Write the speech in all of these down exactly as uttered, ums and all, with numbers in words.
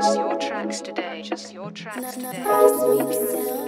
Purchase your tracks today. Purchase your tracks today.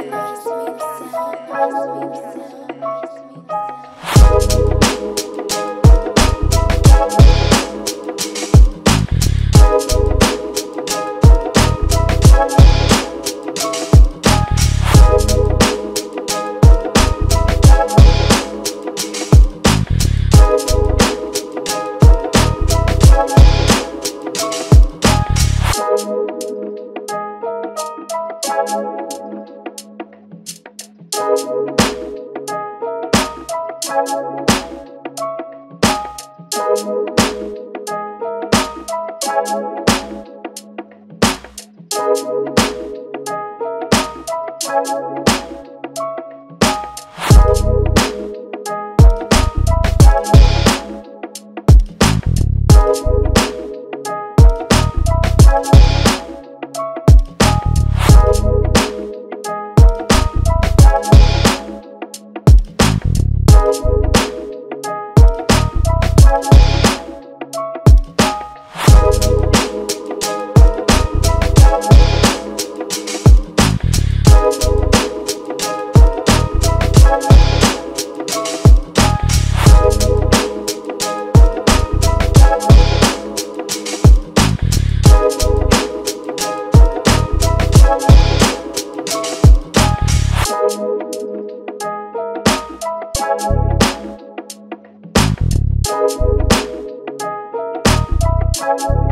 Bye.